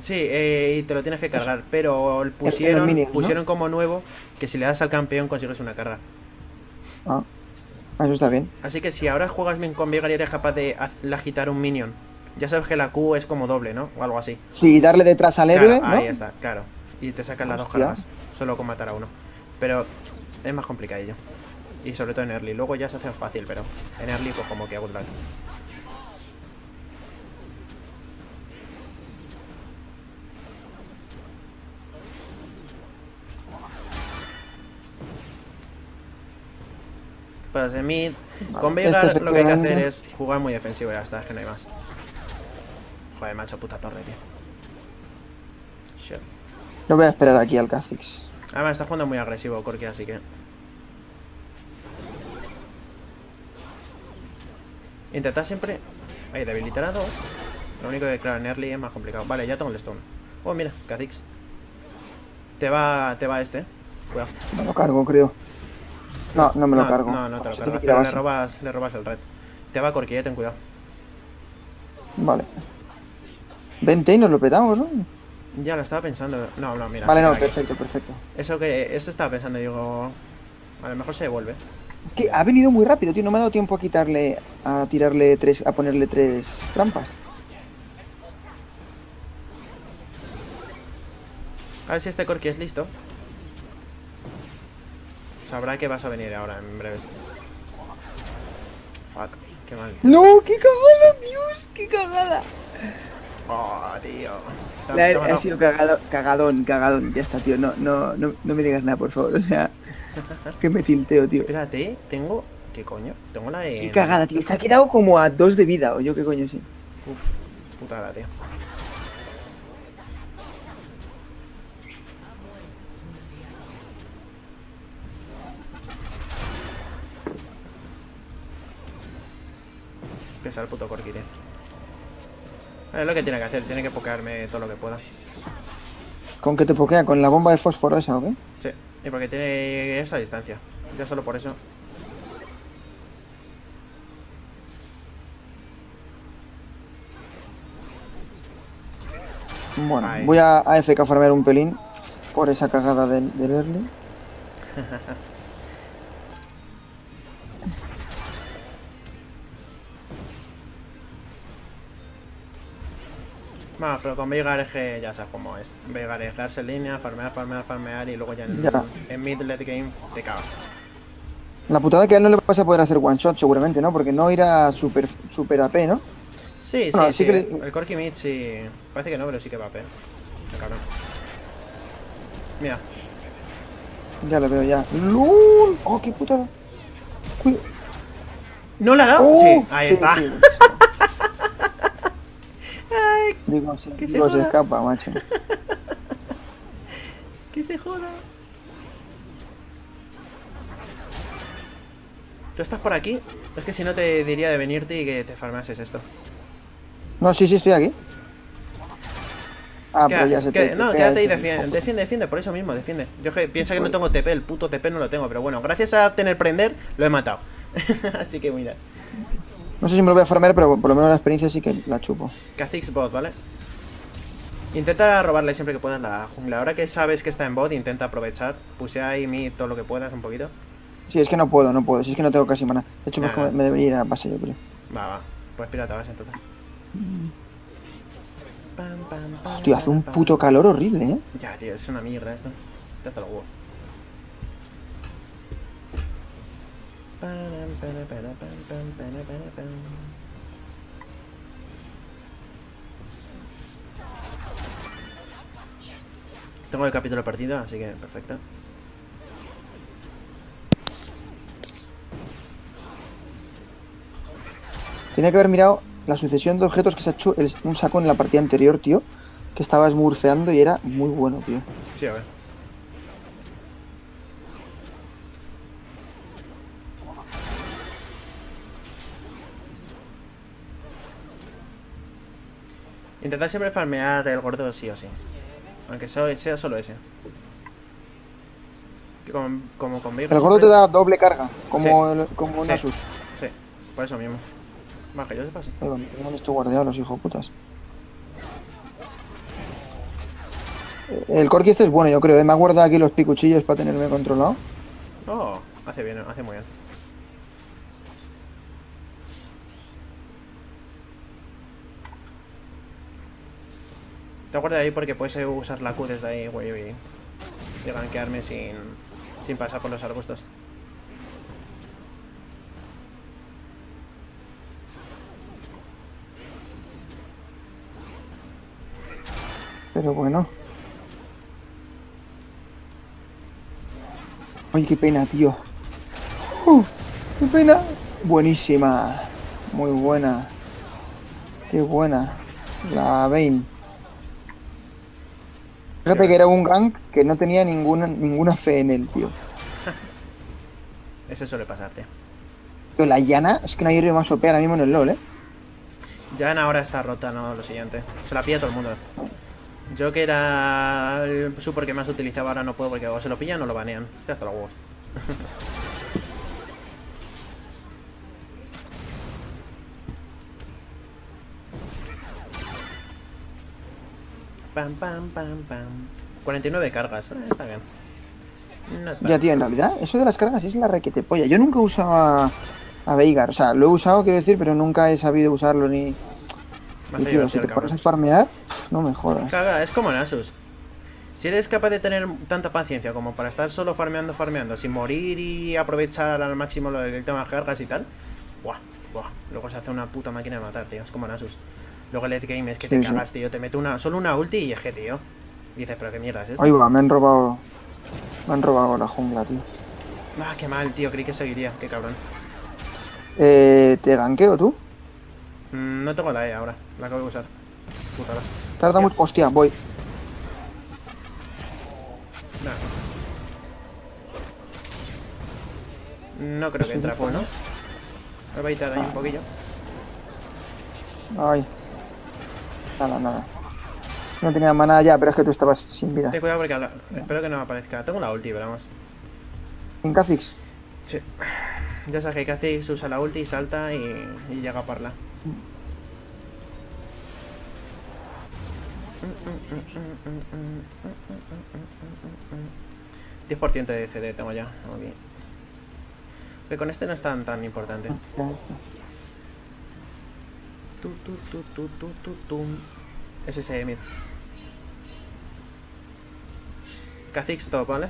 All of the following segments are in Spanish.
Sí, y te lo tienes que cargar, pero pusieron, minions, ¿no? Pusieron como nuevo que si le das al campeón consigues una carga. Ah, eso está bien. Así que si ahora juegas bien con Veigar y eres capaz de agitar un minion, ya sabes que la Q es como doble, ¿no? O algo así. Sí, darle detrás al héroe, claro, ¿no? Ahí está, claro. Y te sacan las dos cargas, solo con matar a uno. Pero es más complicadillo. Y sobre todo en early. Luego ya se hace fácil, pero en early pues como que a good luck. Pues en mid, vale, con Veigar este lo que hay que hacer es jugar muy defensivo y ya está, es que no hay más. Joder, macho, puta torre, tío. Shit. No voy a esperar aquí al Kha'Zix. Además, está jugando muy agresivo Corki, así que... Intentad siempre... Ahí, debilitar a dos. Lo único que, claro, en early es más complicado. Vale, ya tengo el stone. Oh, mira, Kha'Zix. Te va este. Cuidado. Me lo cargo, creo. No, no me lo cargo. No, no te lo cargas, pero le robas el red. Te va Corki, ten cuidado. Vale. Vente y nos lo petamos, ¿no? Ya lo estaba pensando. No, no, mira. Vale, no, perfecto, perfecto. Eso estaba pensando, digo... A lo mejor se devuelve. Es que ha venido muy rápido, tío. No me ha dado tiempo a quitarle... A tirarle tres... A ponerle tres trampas. A ver si este Corki es listo. Sabrá que vas a venir ahora, en breves. Fuck, qué mal. Tío. No, qué cagada, Dios, qué cagada. Oh, tío. Ha sido cagadón, ya está, tío. No me digas nada, por favor. O sea, que me tilteo, tío. Espérate, tengo... ¿Qué coño? Tengo la de... Qué cagada, tío. Se ha quedado como a 2 de vida, o yo qué coño, sí. Uf, putada, tío. Al puto Corki, tío. Es lo que tiene que hacer, tiene que pokearme todo lo que pueda. ¿Con qué te pokea? ¿Con la bomba de fósforo esa o qué? Sí, y porque tiene esa distancia. Ya solo por eso. Bueno, ahí. Voy a AFK farmear un pelín por esa cagada del early. Más, pero con Veigar es que ya sabes cómo es. Veigar es darse en línea, farmear y luego ya en mid late game te cagas. La putada que a él no le vas a poder hacer one shot seguramente, ¿no? Porque no irá super AP, ¿no? Sí, bueno, sí. El Corki mid sí. Parece que no, pero sí que va AP. Cabrón. Mira. Ya lo veo ya. ¡Lul! ¡Oh, qué putada! Cuidado. ¿No la ha dado? Oh, sí, ahí está. Sí. Digo, se escapa, macho. Que se joda. ¿Tú estás por aquí? Es que si no te diría de venirte y que te farmases esto. No, sí, estoy aquí. Ah, pero ya se te... No, quédate y defiende, por eso mismo, defiende. Yo que piensa que no tengo TP, el puto TP no lo tengo, pero bueno, gracias a tener prender, lo he matado. Así que mirad. No sé si me lo voy a farmear, pero por lo menos la experiencia sí que la chupo. Kha'Zix bot, ¿vale? Intenta robarle siempre que puedas la jungla. Ahora que sabes que está en bot, intenta aprovechar. Pusea y mid todo lo que puedas un poquito. Sí, es que no puedo. Si es que no tengo casi maná. De hecho, me debería ir a base, yo creo. Va. Pues pirata base, entonces. Tío, hace un puto calor horrible, ¿eh? Ya, tío, es una mierda esto. Ya está el huevo. Tengo el capítulo partido, así que perfecto. Tenía que haber mirado la sucesión de objetos que se ha hecho un saco en la partida anterior, tío. Que estaba smurfeando y era muy bueno, tío. Sí, a ver. Intentad siempre farmear el gordo sí o sí. Aunque sea solo ese. Como con Veigar. El gordo te da doble carga, como Nasus. Sí, por eso mismo. Más que yo sepa así. No me estoy guardeado, los hijos putas. El Corki este es bueno, yo creo, ¿eh? Me ha guardado aquí los picuchillos para tenerme controlado. Oh, hace bien, hace muy bien. Te guardas ahí porque puedes usar la Q desde ahí, güey, y gankearme sin pasar por los arbustos. Pero bueno. Ay, qué pena, tío. Qué pena. Buenísima. Muy buena. Qué buena. La Vayne. Fíjate que era un gank que no tenía ninguna fe en él, tío. Eso suele pasarte. Pero la Yana, es que no hay más OP ahora mismo en el LoL, ¿eh? Yana ahora está rota, ¿no? Lo siguiente. Se la pilla todo el mundo. Yo que era el support que más utilizaba, ahora no puedo porque o se lo pillan o lo banean. Estoy hasta los huevos. Pam, pam, pam, pam. 49 cargas, está bien. Ya, tío, en realidad, eso de las cargas es la requete polla. Yo nunca he usado a Veigar. O sea, lo he usado, quiero decir, pero nunca he sabido usarlo ni... Y, tío, si te pones a farmear, no me jodas. Caga, es como Nasus. Si eres capaz de tener tanta paciencia como para estar solo farmeando, sin morir y aprovechar al máximo el tema de las cargas y tal, buah. Luego se hace una puta máquina de matar, tío. Es como Nasus. Luego el late game es que te cagas, tío. Te mete solo una ulti y eje, tío. Y dices, pero qué mierda es esto. Ahí va, me han robado la jungla, tío. Ah, qué mal, tío. Creí que seguiría, qué cabrón. ¿Te ganqueo tú? No tengo la E ahora, la acabo de usar. Putada. Tarda mucho. Hostia, voy. No creo que entra full, ¿no? Voy a baitar ahí un poquillo. Ay. Nada. No tenía maná ya, pero es que tú estabas sin vida. Ten cuidado porque espero que no me aparezca. Tengo la ulti, pero vamos. ¿En Kha'Zix? Sí. Ya sabes que Kha'Zix usa la ulti, salta y llega a parla. Mm. 10% de CD tengo ya. Muy bien. Pero con este no es tan importante. Es ese mid. Kha'Zix top, ¿vale?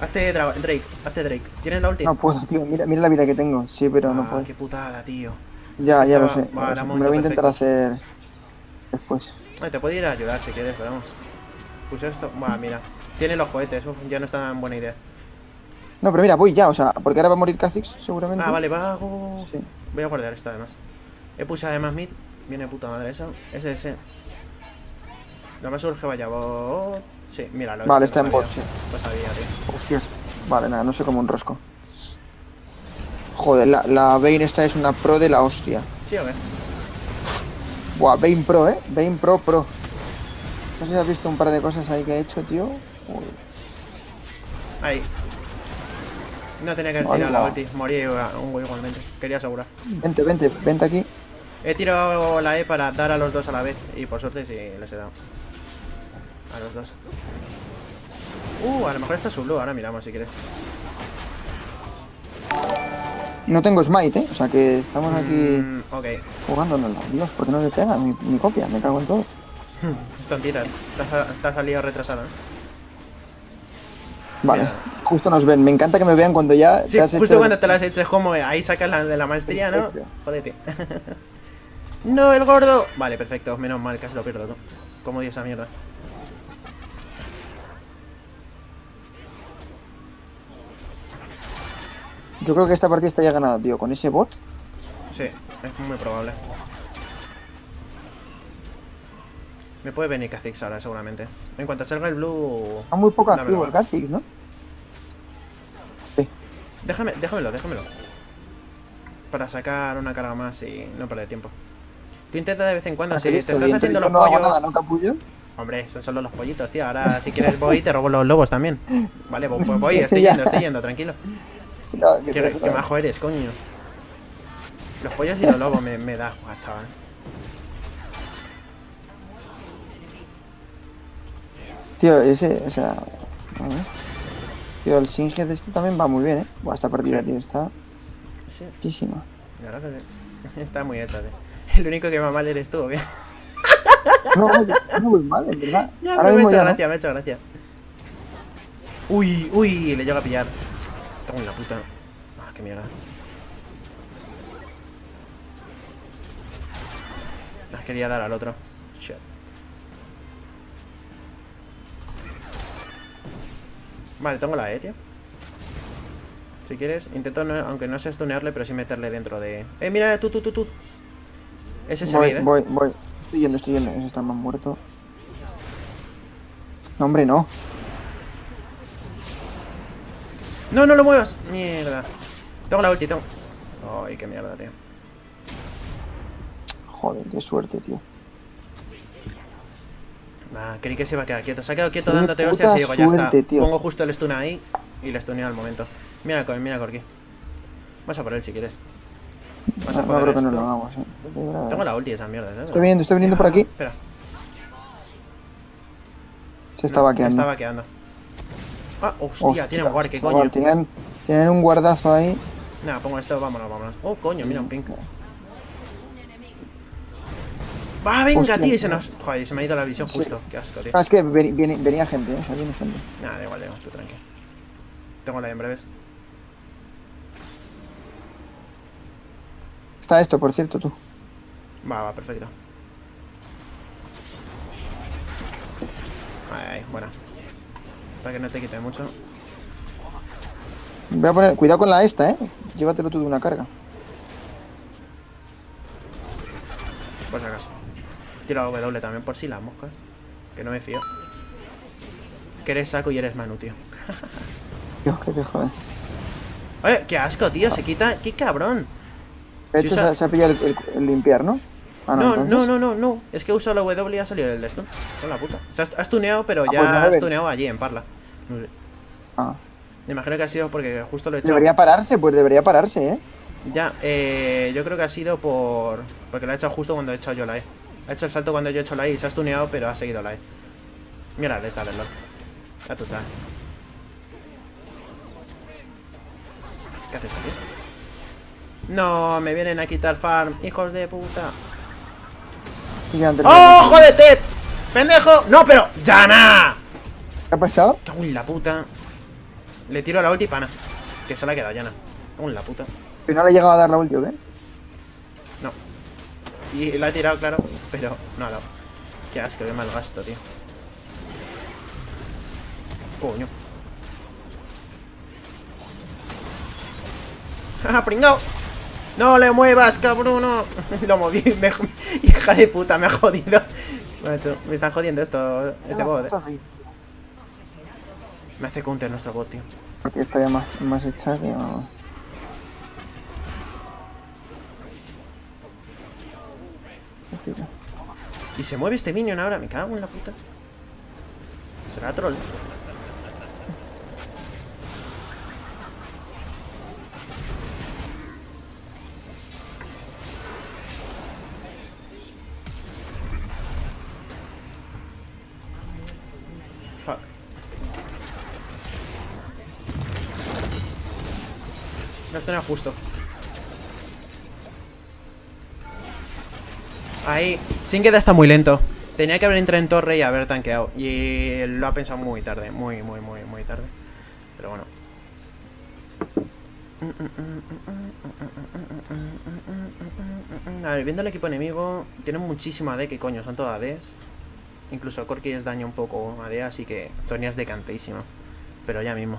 Hazte Drake. ¿Tienes la ulti? No puedo, tío. Mira la vida que tengo. Sí, pero no puedo. Qué putada, tío. Ya lo sé. Me lo voy a intentar hacer después. Te puedo ir a ayudar si quieres, pero vamos. Puse esto. Mira. Tiene los cohetes. Ya no es tan buena idea. No, pero mira, voy ya. O sea, porque ahora va a morir Kha'Zix, seguramente. Vale, va. Sí. Voy a guardar esto, además. He puesto además mid. Viene puta madre eso. Ese. Lo más urge vaya bot. Sí, míralo. Vale, está en bot, sí. Hostias. Vale, nada, no sé cómo un rosco. Joder, la Vayne esta es una pro de la hostia. Sí, a ver. Buah, Vayne pro, ¿eh? Vayne pro. No sé si has visto un par de cosas ahí que he hecho, tío. Uy. Ahí. No tenía que tirar la ulti. Morí un güey igualmente. Quería asegurar. Vente aquí. He tirado la E para dar a los dos a la vez. Y por suerte sí les he dado. A los dos. A lo mejor está su blue. Ahora miramos si quieres. No tengo smite, ¿eh? O sea que estamos aquí jugándonos. Dios, ¿por qué no le pega mi copia? Me cago en todo. Es tontita. Te ha salido retrasada. Vale, justo nos ven. Me encanta que me vean cuando ya te has hecho... justo cuando te lo has hecho. Es como ahí sacas la de la maestría, ¿no? Jodete. ¡No, el gordo! Vale, perfecto. Menos mal, casi lo pierdo, ¿no? Como odio esa mierda. Yo creo que esta partida está ya ganada, tío. ¿Con ese bot? Sí, es muy probable. Me puede venir Kha'Zix ahora, seguramente. En cuanto salga el blue... Está muy poco activo el Kha'Zix, ¿no? Sí. Déjamelo. Para sacar una carga más y no perder tiempo. Tú intenta de vez en cuando, si te estás haciendo los pollos... No hago nada, ¿no, capullo? Hombre, son solo los pollitos, tío. Ahora, si quieres voy y te robo los lobos también. Vale, pues voy, estoy yendo, tranquilo. No, qué majo eres, coño. Los pollos y los lobos me da, chaval. Tío, ese, o sea... A ver. Tío, el Singed este también va muy bien, ¿eh? Buah, esta partida, sí, tío, está... Sí. Muchísima. La verdad que está muy alta, tío. El único que va mal eres tú, obvio. No voy mal, en verdad. Ya, ahora mismo me ha hecho gracia, ¿no? Me ha hecho gracia. Uy, uy, le llega a pillar. Cago en la puta. Ah, qué mierda. Las quería dar al otro. Shit. Vale, tengo la E, tío. Si quieres, intento, no, aunque no sea stunearle, pero sí meterle dentro de... mira, tú. Ese es el mid, ¿eh? Voy. Estoy yendo. Ese está más muerto. No, hombre, no. No lo muevas. Mierda. Tengo la ulti, tengo... Ay, qué mierda, tío. Joder, qué suerte, tío. Ah, creí que se iba a quedar quieto. Se ha quedado quieto dándote hostias y digo, ya está. Tío. Pongo justo el stun ahí y la stuneo al momento. Mira, Corki. Vas a por él si quieres. Vas a poder esto. No lo hago, sí. Tengo la ulti de esas mierdas, ¿eh? Estoy viniendo por aquí. Espera. Se está vaqueando. Ah, hostia, tienen guard, qué coño. Tienen un guardazo ahí. Nada, pongo esto, vámonos. Oh, coño, mira, un pink. Va, venga, hostia, tío, y se nos... Joder, se me ha ido la visión justo. Sí. Qué asco, tío. Es que venía gente, ¿eh? O sea, viene gente. Nada, da igual, tú tranquilo. Tengo la en breves. Está esto, por cierto, tú. Va, perfecto. Ahí, buena. Para que no te quite mucho. Voy a poner... Cuidado con la esta, ¿eh? Llévatelo tú de una carga. Por si acaso. Tiro a W también por si las moscas. Que no me fío. Que eres saco y eres Manu, tío. Dios, qué joder. Oye, qué asco, tío. Se quita... ¡Qué cabrón! Esto se ha pillado el limpiar, ¿no? Ah, no. Es que he usado la W y ha salido el de esto. Con la puta. O sea, has tuneado, pero ya pues has tuneado allí en Parla. No sé. Ah. Me imagino que ha sido porque justo lo he hecho. Debería pararse, ¿eh? Ya, yo creo que ha sido por... Porque lo ha hecho justo cuando he echado yo la E. Ha hecho el salto cuando yo he hecho la E y se ha stuneado, pero ha seguido la E. Mira, le está el LOL. Ya tú sabes. ¿Qué haces aquí? No, me vienen a quitar farm, hijos de puta. ¡Oh, jódete! ¡Pendejo! ¡No, pero! ¡Yana! ¿Qué ha pasado? ¡Cago en la puta! Le tiro la ulti y pana. Que se la ha quedado Yana. ¡Cago en la puta! ¿Pero no le he llegado a dar la ulti o qué? No. Y la he tirado, claro, pero no ha dado. Qué asco, qué mal gasto, tío. Coño. ¡Ja, pringao! ¡No le muevas, cabrón! Lo moví, hija de puta, me ha jodido. Macho, me están jodiendo este bot, ¿eh? Me hace counter nuestro bot, tío. Porque está ya más echado. Y se mueve este minion ahora, me cago en la puta. Será troll. No era justo. Ahí. Singed está muy lento. Tenía que haber entrado en torre y haber tanqueado. Y lo ha pensado muy tarde. Muy tarde. Pero bueno. A ver, viendo el equipo enemigo. Tienen muchísima AD, que coño, son todas ADs. Incluso Corki es daño un poco AD, así que Zonia es decantísima. Pero ya mismo.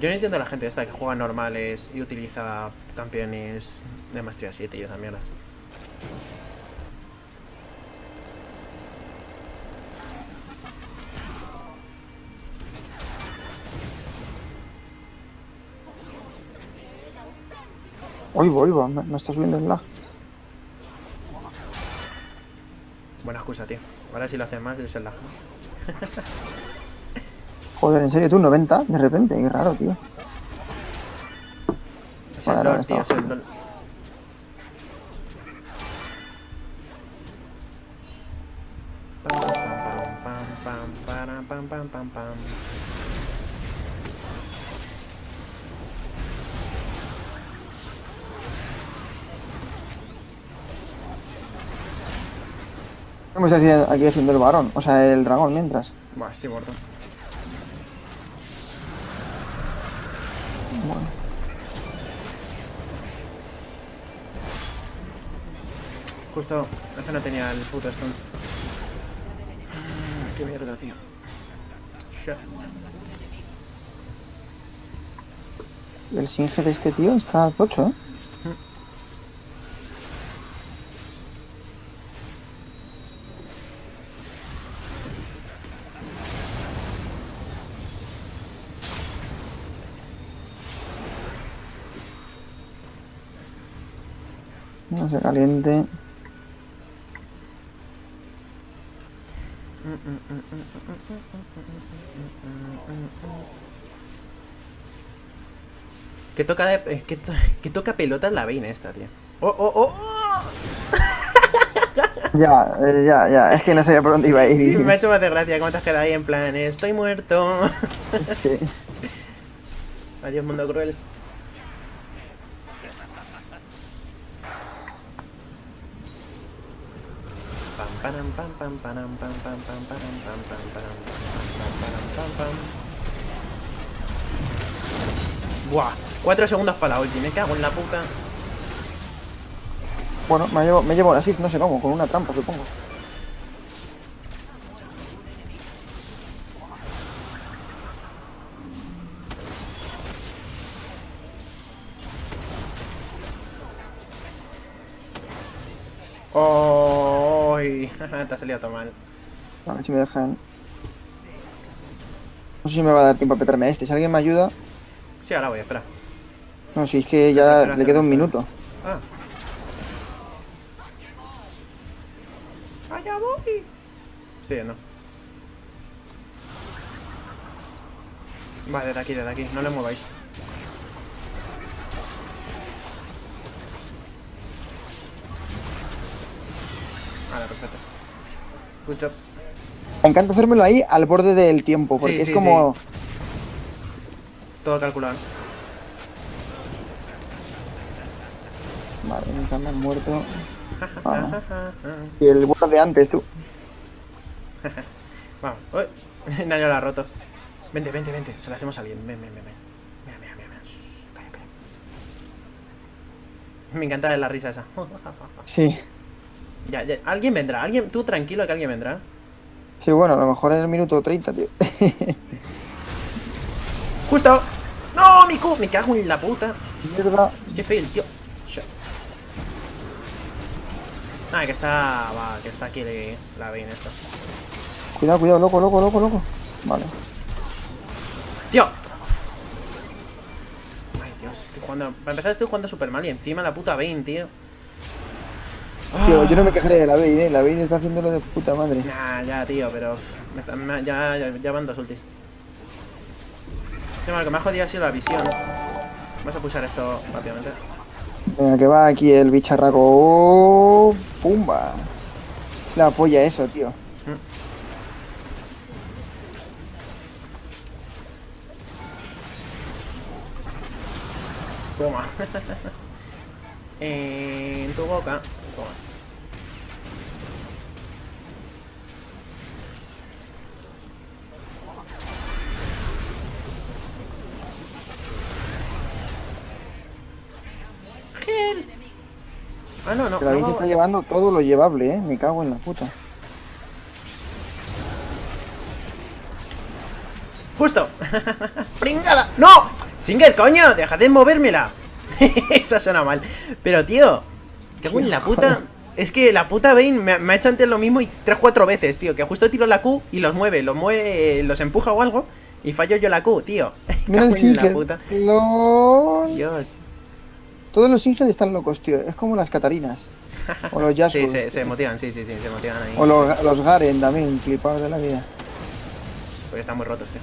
Yo no entiendo a la gente esta que juega normales y utiliza campeones de maestría 7 y esas mierdas. Oigo, me está subiendo el lag. Buena excusa, tío. Ahora si lo hacen más es el lag. Joder, en serio, tú 90 de repente, qué raro, tío. Es el LOL, tío, es el LOL. ¿Cómo estoy aquí haciendo el varón? O sea, el dragón mientras. Buah, estoy muerto. Bueno. Justo, es que no tenía el puto stun. Qué mierda, tío. Shit. El Singed de este tío está a 8, ¿eh? No se caliente. Que toca de... que toca pelotas la Vayne esta, tío. ¡Oh! Ya. Es que no sabía por dónde iba a ir. Sí, me ha hecho más de gracia cómo te has quedado ahí en plan, estoy muerto. Sí. Adiós, mundo cruel. Buah, 4 segundos para la ulti, me cago en la puta. Bueno, me llevo la assist, no sé cómo, con una trampa supongo. Te ha salido todo mal. A ver si me dejan. No sé si me va a dar tiempo a petarme a este. Si alguien me ayuda. Sí, ahora voy, espera. No, si es que ya espera, le queda un minuto. Ah. Allá voy. Estoy yendo. Vale, desde aquí. No le mováis. Vale, perfecto. Mucho. Me encanta hacérmelo ahí al borde del tiempo, porque sí, es como... Sí. Todo calculado. Vale, nunca me han muerto. Vale. Y el borde de antes, tú. Vamos. Uy, nadie lo ha roto. Vente. Se lo hacemos a alguien. Ven. Mira. Calla. Me encanta la risa esa. Sí. Ya, alguien vendrá, tú tranquilo que alguien vendrá. Sí, bueno, a lo mejor en el minuto 30, tío. Justo. No, mi cu, me cago en la puta. Mierda. Qué fail, tío. Shit. Ah, que está, va, que está aquí la Vayne esta. Cuidado, loco. Vale. Tío. Ay, Dios, estoy jugando, para empezar estoy jugando super mal y encima la puta Vayne, tío. Tío, yo no me quejaré de la Vayne, la Vayne está haciéndolo de puta madre. Nah, ya, tío, pero... Ya van 2 ultis. Lo que me ha jodido ha sido la visión. Vamos a pulsar esto rápidamente. Venga, que va aquí el bicharraco. ¡Oh! ¡Pumba! Es la polla eso, tío. Pumba. En tu boca. Toma. ¡Gel! Ah, no. La Vayne está llevando todo lo llevable, me cago en la puta. ¡Justo! ¡Pringada! ¡No! ¡Singed, coño! ¡Deja de movérmela! Eso suena mal. Pero, tío... Cago en la puta. Es que la puta Vayne me ha hecho antes lo mismo y 3-4 veces, tío. Que justo tiro la Q y los mueve, los empuja o algo. Y fallo yo la Q, tío. Cago en la puta. LOL. Dios. Todos los Singed están locos, tío. Es como las Katarinas. O los Yasuo. Sí, se motivan, sí, se motivan ahí. O los Garen también, flipados de la vida. Porque están muy rotos, tío.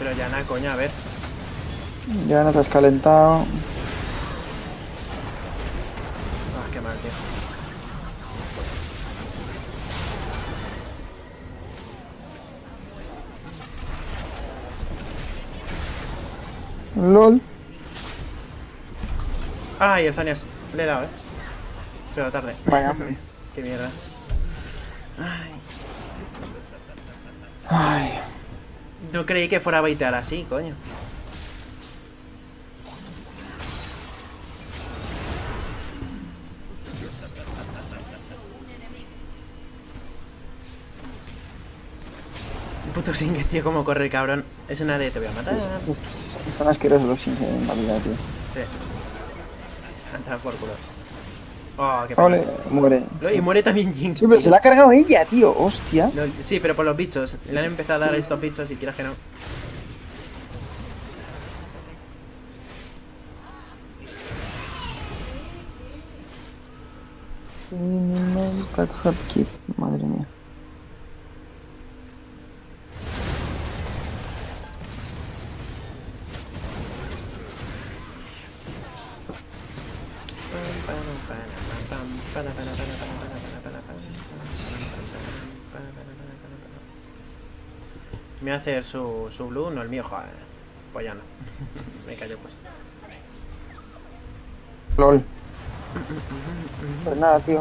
Pero ya nada, coña, a ver. Ya no te has calentado. Ah, qué mal, tío. LOL. Ay, el Zanias. Le he dado, pero tarde. Vaya, hombre. Qué mierda. Ay. No creí que fuera a baitear así, coño. Puto Singed, tío, cómo corre el cabrón. Es una de te voy a matar. Son asquerosos los Singed en la vida, tío. Sí. Anda por culo. Oh, qué pena. Muere. Y muere también Jinx. Sí, pero se la ha cargado ella, tío. Hostia. No, sí, pero por los bichos. Le han empezado a dar estos bichos y quieras que no. Madre mía. Me va a hacer su blue, no el mío, joder. Pues ya no. Me cayó pues. LOL. Pues nada, tío.